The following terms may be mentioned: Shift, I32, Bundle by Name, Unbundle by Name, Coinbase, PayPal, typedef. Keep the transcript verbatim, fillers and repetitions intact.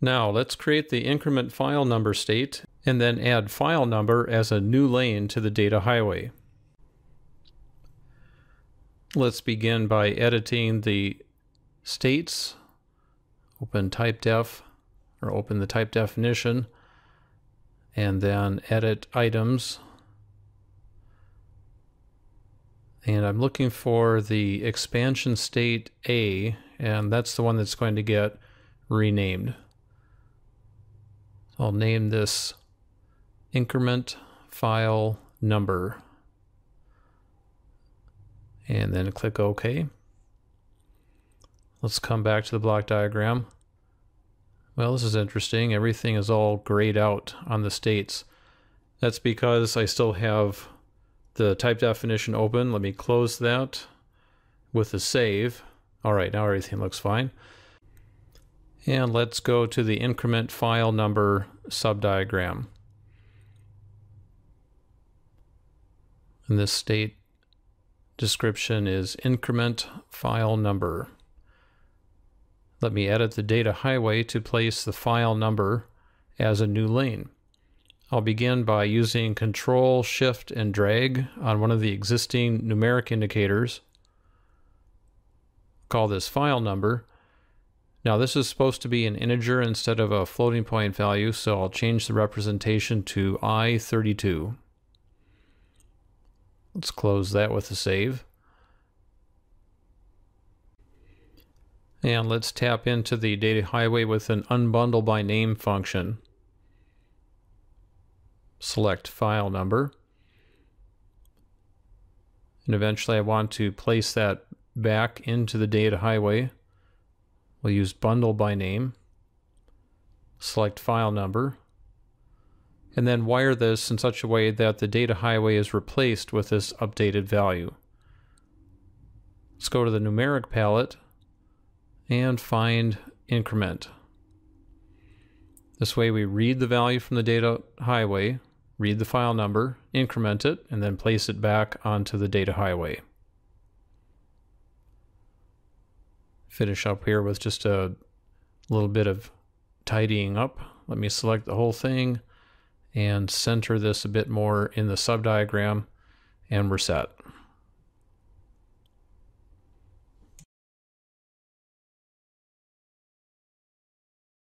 Now let's create the increment file number state and then add file number as a new lane to the data highway. Let's begin by editing the states. Open typedef, or open the type definition, and then edit items. And I'm looking for the expansion state A, and that's the one that's going to get renamed. I'll name this increment file number and then click OK. Let's come back to the block diagram. Well, this is interesting. Everything is all grayed out on the states. That's because I still have the type definition open. Let me close that with a save. All right, now everything looks fine. And let's go to the increment file number subdiagram. And this state description is increment file number. Let me edit the data highway to place the file number as a new lane. I'll begin by using Control, Shift, and drag on one of the existing numeric indicators. Call this file number. Now this is supposed to be an integer instead of a floating point value, so I'll change the representation to I thirty-two. Let's close that with a save. And let's tap into the data highway with an Unbundle by Name function. Select file number. And eventually I want to place that back into the data highway. We'll use Bundle by Name. Select file number. And then wire this in such a way that the data highway is replaced with this updated value. Let's go to the numeric palette and find increment. This way we read the value from the data highway, read the file number, increment it, and then place it back onto the data highway. Finish up here with just a little bit of tidying up. Let me select the whole thing and center this a bit more in the subdiagram, and we're set.